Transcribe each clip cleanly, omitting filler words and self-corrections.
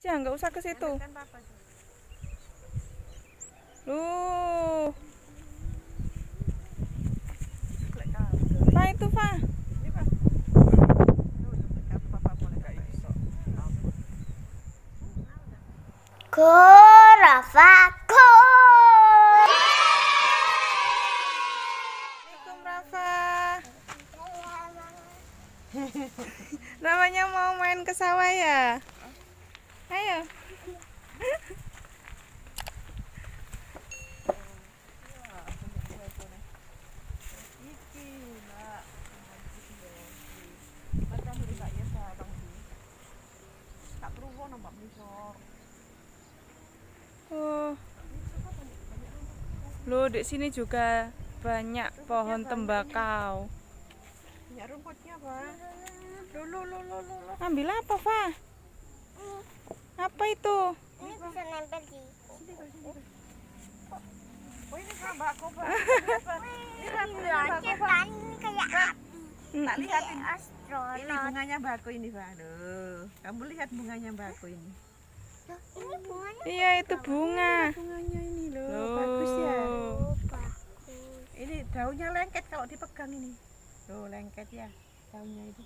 Jangan, nggak usah ke situ. Pak itu Pak. Rafa. Namanya mau main ke sawah ya? Ayo. Oh. Loh, di sini juga banyak pohon tembakau. Banyak rumputnya, Pak. Loh. Ambil apa, Fa? Apa itu? Ini bisa nempel di sini. Oh, ini tembakau, Pak. Ini kayak api. Tak lihatin astronot. Ini bunganya bako ini, Pak. Loh, kamu lihat bunganya bako ini. Ini bunganya. Iya, itu bunga. Bunganya ini loh, bagus ya. Ini daunnya lengket kalau dipegang ini. Loh, lengket ya daunnya itu.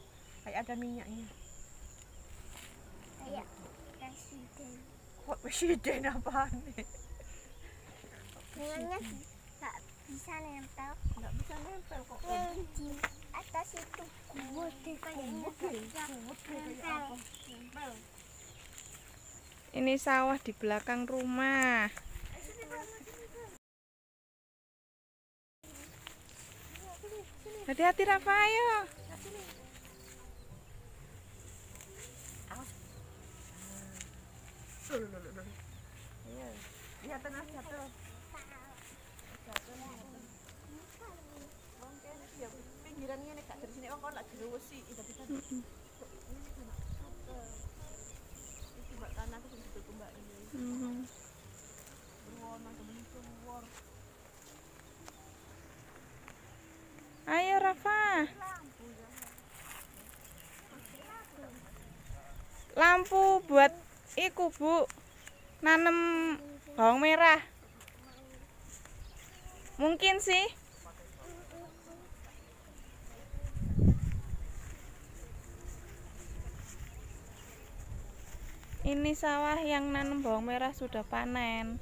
Kayak ada minyaknya. Kayak presiden. Kok presiden apaan nih? Minyaknya nggak bisa nempel. Nggak bisa nempel kok. Di atas itu kubur. Nempel. Ini sawah di belakang rumah. Hati-hati Rafa, ayo. Ayo Rafa. Lampu buat iku Bu, nanem bawang merah. Mungkin sih. Ini sawah yang nanam bawang merah sudah panen.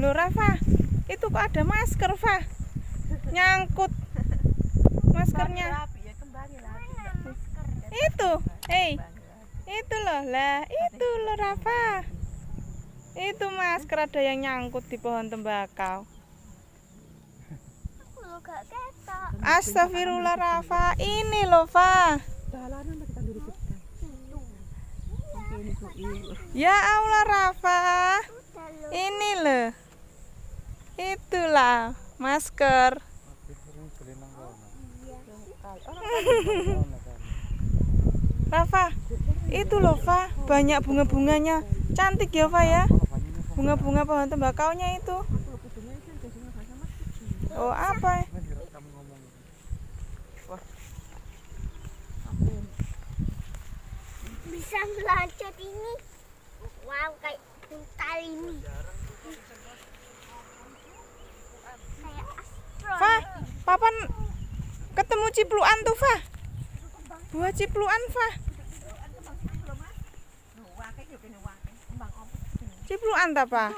Loh Rafa, itu kok ada masker, Fa? Nyangkut maskernya. Itu, itu loh lah, itu loh Rafa. Itu masker ada yang nyangkut di pohon tembakau. Astagfirullah Rafa, ini loh Fa. Ya Allah Rafa, ini loh. Itulah masker. Rafa, itu loh Fa, banyak bunga-bunganya, cantik ya Fa ya. Bunga-bunga pohon tembakaunya itu. Oh apa? Bisa melanjut ini. Wow, kayak buntal ini. Fa, Papa ketemu cipluan tuh Fa. Buah cipluan Fa. Cipluan tak Pak?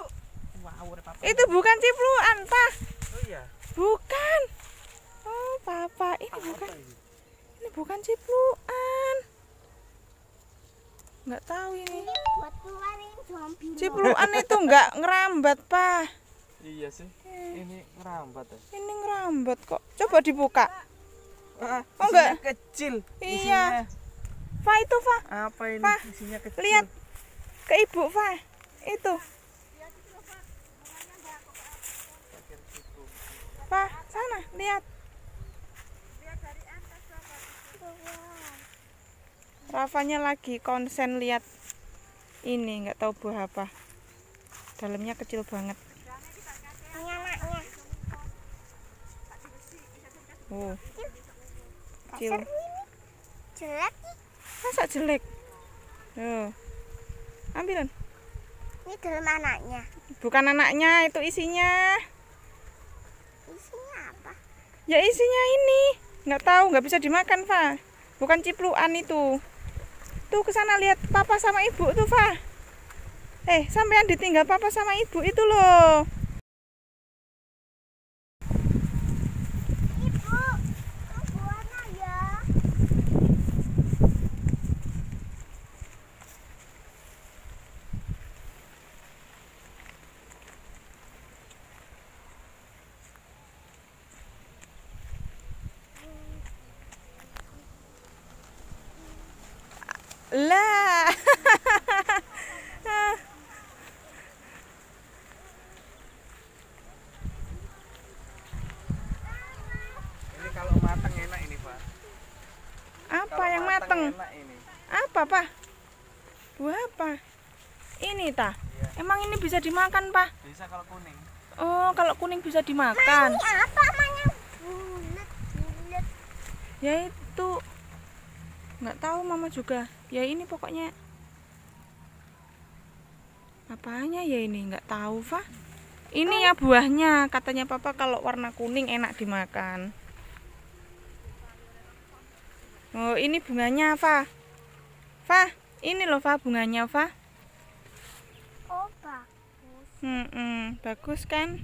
Itu bukan cipluan Pak. Bukan. Oh Papa, ini bukan cipluan. Nggak tahu ini. Cipluan itu nggak ngerambat Pak. Iya sih, ini ngerambat ya? Ini ngerambat kok, coba dibuka. Oh enggak? Kecil. Iya. Fa itu Fa. Apa ini? Fa, isinya kecil. Lihat ke ibu Fa, itu. Fa, sana lihat. Lihat dari atas Rafa. Rafanya lagi konsen lihat ini, nggak tahu buah apa. Dalamnya kecil banget. Kecil. Jelek nih. Masa jelek? Tuh. Ambilin. Ini dalam anaknya. Bukan anaknya, itu isinya. Isinya apa? Ya isinya ini. Nggak tahu, nggak bisa dimakan, Fa. Bukan ciplukan itu. Tuh ke sana lihat papa sama ibu tuh, Fa. Sampean ditinggal papa sama ibu itu loh. Ibu, buahnya ya. Lah. Apa, Pak? Buah apa? Ini, ta? Iya. Emang ini bisa dimakan, Pak? Bisa kalau kuning. Oh, kalau kuning bisa dimakan. Ini apa, namanya? Bulet-bulet. Ya itu. Nggak tahu Mama juga. Ya ini pokoknya. Apanya ya ini? Nggak tahu, Pak. Ini ya buahnya. Katanya Papa kalau warna kuning enak dimakan. Oh, ini bunganya, Pak. Fa, ini loh, Fa, bunganya, Fa. Oh, bagus. Bagus kan?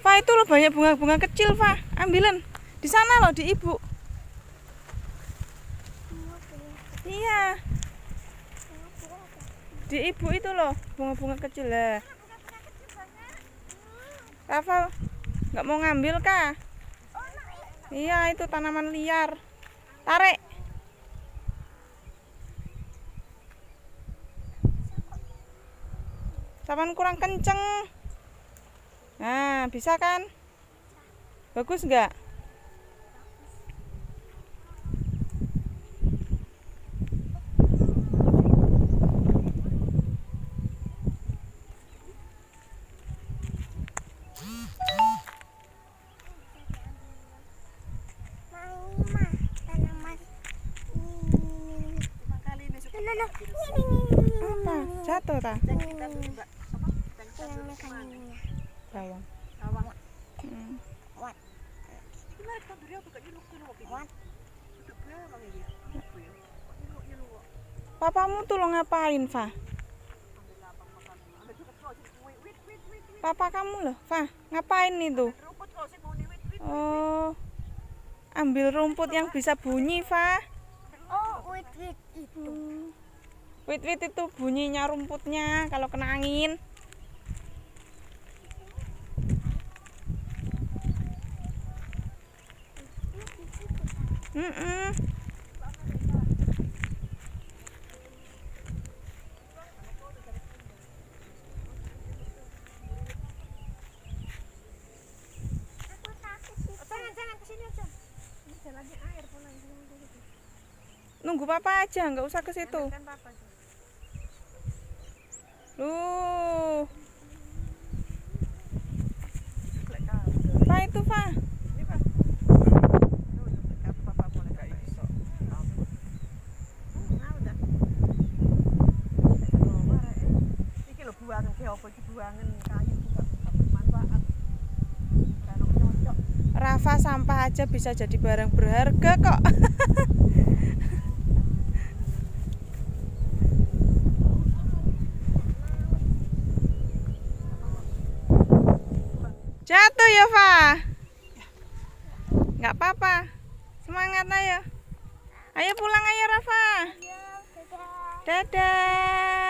Fa, itu loh banyak bunga-bunga kecil, Fa. Ambilin. Di sana loh, di ibu. Iya. Di ibu itu loh, bunga-bunga kecil lah. Rafa, nggak mau ngambil kah? Iya, itu tanaman liar. Tarik. Saman kurang kenceng. Nah, bisa kan? Bagus enggak? Apa? Jatuh, ta? Bawang. Papamu tuh lo ngapain, Fa? Papa kamu loh, Fa, ngapain itu? Oh, ambil rumput yang bisa bunyi, Fa. Oh, wit-wit itu. Wit-wit itu bunyinya rumputnya kalau kena angin. Nunggu papa aja, nggak usah ke situ. Loh. Pak itu, Pak. Rafa, sampah aja bisa jadi barang berharga kok. Jatuh ya, Fa. Nggak apa-apa. Semangat, ayo. Ayo pulang, ayo Rafa. Dadah.